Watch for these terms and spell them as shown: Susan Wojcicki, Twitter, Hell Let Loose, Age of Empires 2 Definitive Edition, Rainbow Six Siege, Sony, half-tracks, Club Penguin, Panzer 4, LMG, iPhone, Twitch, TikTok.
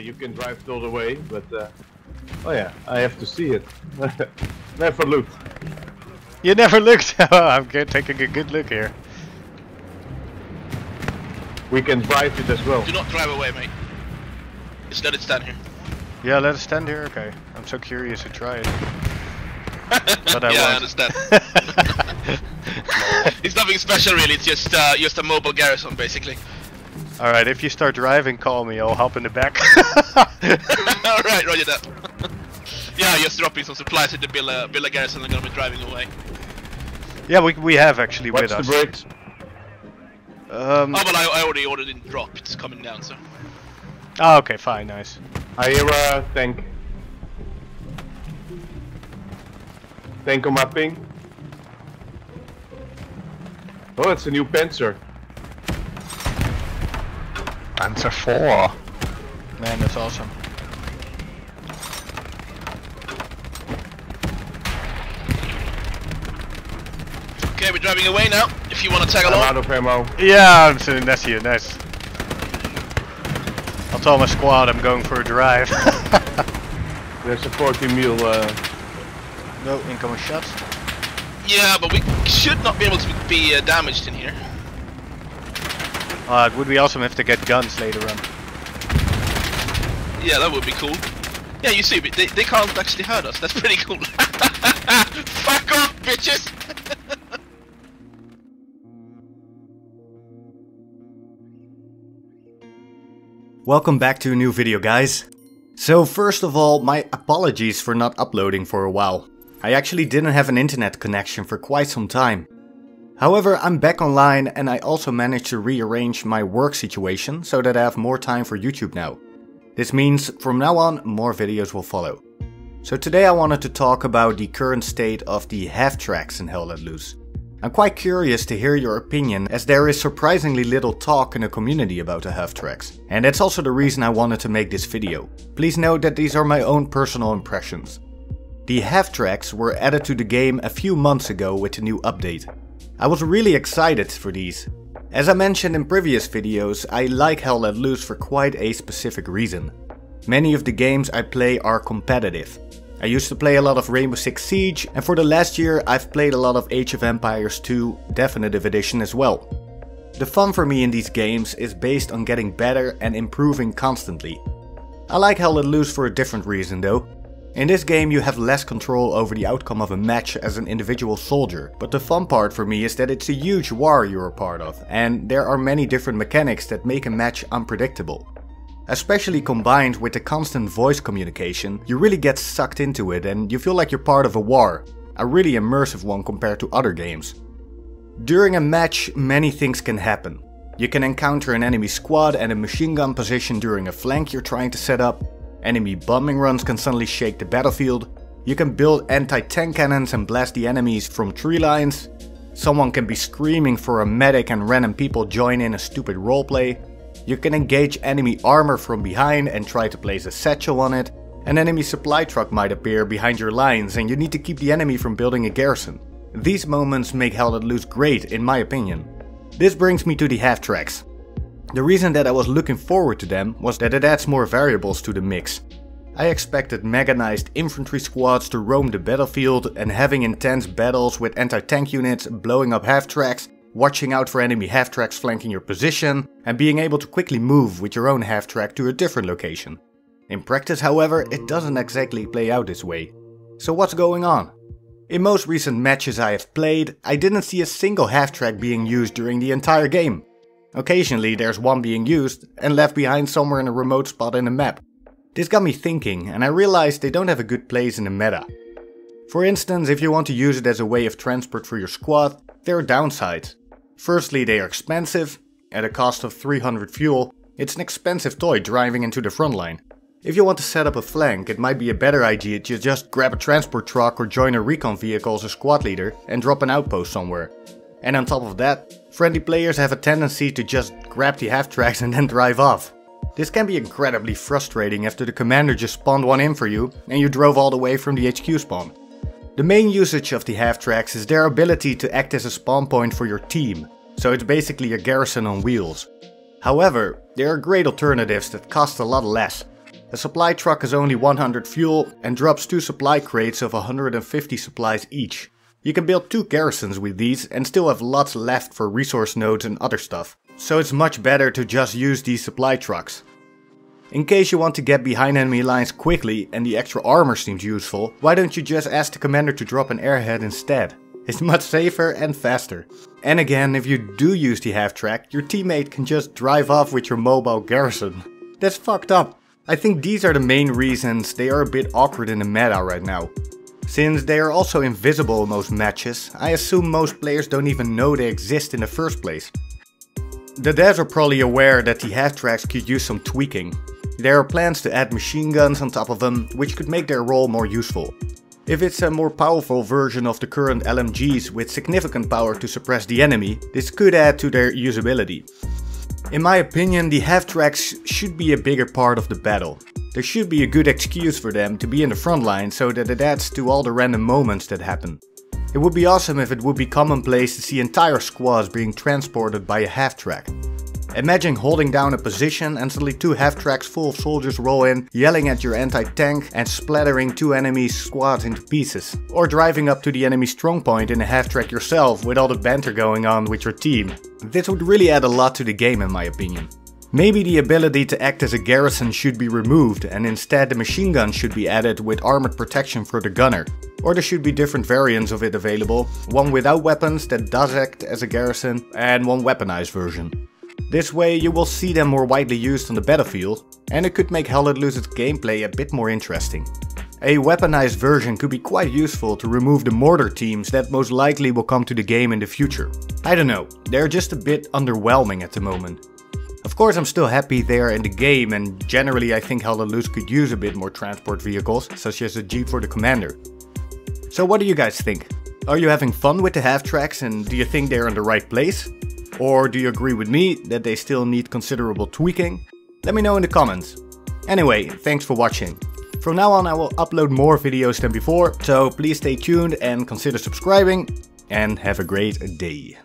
You can drive all the way, but oh yeah, I have to see it. Never looked. You never looked. I'm taking a good look here. We can drive it as well. Do not drive away, mate. Just let it stand here. Yeah, let it stand here. Okay. I'm so curious to try it. But I won't. I understand. It's nothing special, really. It's just a mobile garrison, basically. Alright, if you start driving, call me, I'll hop in the back. Alright, roger that. Yeah, just dropping some supplies at the Billa garrison, I'm gonna be driving away. Yeah, we have actually with us. What's the brakes? Oh, but I already ordered in drop, it's coming down, so... Oh, okay, fine, nice. I hear a tank. Tank on my ping. Oh, it's a new Panzer. Panzer 4. Man, that's awesome. Okay, we're driving away now. If you want to tag along. I'm out of ammo. Yeah, I'm sitting next to you. Nice. I'll tell my squad I'm going for a drive. There's a 40 mule. No incoming shots. Yeah, but we should not be able to be damaged in here. It would be awesome if they get guns later on. Yeah, that would be cool. Yeah, you see, but they can't actually hurt us. That's pretty cool. Fuck off, bitches! Welcome back to a new video, guys. So first of all, my apologies for not uploading for a while. I actually didn't have an internet connection for quite some time. However, I'm back online and I also managed to rearrange my work situation so that I have more time for YouTube now. This means from now on more videos will follow. So today I wanted to talk about the current state of the half tracks in Hell Let Loose. I'm quite curious to hear your opinion as there is surprisingly little talk in the community about the half tracks. And that's also the reason I wanted to make this video. Please note that these are my own personal impressions. The half tracks were added to the game a few months ago with the new update. I was really excited for these. As I mentioned in previous videos, I like Hell Let Loose for quite a specific reason. Many of the games I play are competitive. I used to play a lot of Rainbow Six Siege, and for the last year I've played a lot of Age of Empires 2 Definitive Edition as well. The fun for me in these games is based on getting better and improving constantly. I like Hell Let Loose for a different reason though. In this game you have less control over the outcome of a match as an individual soldier, but the fun part for me is that it's a huge war you're a part of, and there are many different mechanics that make a match unpredictable. Especially combined with the constant voice communication, you really get sucked into it and you feel like you're part of a war, a really immersive one compared to other games. During a match many things can happen. You can encounter an enemy squad and a machine gun position during a flank you're trying to set up. Enemy bombing runs can suddenly shake the battlefield. You can build anti-tank cannons and blast the enemies from tree lines. Someone can be screaming for a medic and random people join in a stupid roleplay. You can engage enemy armor from behind and try to place a satchel on it. An enemy supply truck might appear behind your lines and you need to keep the enemy from building a garrison. These moments make Hell Let Loose great in my opinion. This brings me to the half tracks. The reason that I was looking forward to them was that it adds more variables to the mix. I expected mechanized infantry squads to roam the battlefield and having intense battles with anti-tank units, blowing up half-tracks, watching out for enemy half-tracks flanking your position, and being able to quickly move with your own half-track to a different location. In practice, however, it doesn't exactly play out this way. So what's going on? In most recent matches I have played, I didn't see a single half-track being used during the entire game. Occasionally there's one being used and left behind somewhere in a remote spot in the map. This got me thinking and I realized they don't have a good place in the meta. For instance, if you want to use it as a way of transport for your squad, there are downsides. Firstly, they are expensive. At a cost of 300 fuel, it's an expensive toy driving into the front line. If you want to set up a flank, it might be a better idea to just grab a transport truck or join a recon vehicle as a squad leader and drop an outpost somewhere. And on top of that, friendly players have a tendency to just grab the half-tracks and then drive off. This can be incredibly frustrating after the commander just spawned one in for you and you drove all the way from the HQ spawn. The main usage of the half-tracks is their ability to act as a spawn point for your team, so it's basically a garrison on wheels. However, there are great alternatives that cost a lot less. A supply truck has only 100 fuel and drops 2 supply crates of 150 supplies each. You can build 2 garrisons with these and still have lots left for resource nodes and other stuff. So it's much better to just use these supply trucks. In case you want to get behind enemy lines quickly and the extra armor seems useful, why don't you just ask the commander to drop an airhead instead? It's much safer and faster. And again, if you do use the half-track, your teammate can just drive off with your mobile garrison. That's fucked up. I think these are the main reasons they are a bit awkward in the meta right now. Since they are also invisible in most matches, I assume most players don't even know they exist in the first place. The devs are probably aware that the half-tracks could use some tweaking. There are plans to add machine guns on top of them, which could make their role more useful. If it's a more powerful version of the current LMGs with significant power to suppress the enemy, this could add to their usability. In my opinion, the half-tracks should be a bigger part of the battle. There should be a good excuse for them to be in the front line so that it adds to all the random moments that happen. It would be awesome if it would be commonplace to see entire squads being transported by a half-track. Imagine holding down a position and suddenly 2 half-tracks full of soldiers roll in, yelling at your anti-tank and splattering 2 enemy squads into pieces. Or driving up to the enemy strongpoint in a half-track yourself with all the banter going on with your team. This would really add a lot to the game in my opinion. Maybe the ability to act as a garrison should be removed and instead the machine gun should be added with armored protection for the gunner. Or there should be different variants of it available, one without weapons that does act as a garrison and one weaponized version. This way you will see them more widely used on the battlefield, and it could make Hell Let Loose's gameplay a bit more interesting. A weaponized version could be quite useful to remove the mortar teams that most likely will come to the game in the future. I don't know, they're just a bit underwhelming at the moment. Of course I'm still happy they are in the game and generally I think Hell Let Loose could use a bit more transport vehicles, such as a jeep for the commander. So what do you guys think? Are you having fun with the half-tracks and do you think they're in the right place? Or do you agree with me that they still need considerable tweaking? Let me know in the comments. Anyway, thanks for watching. From now on I will upload more videos than before, so please stay tuned and consider subscribing and have a great day.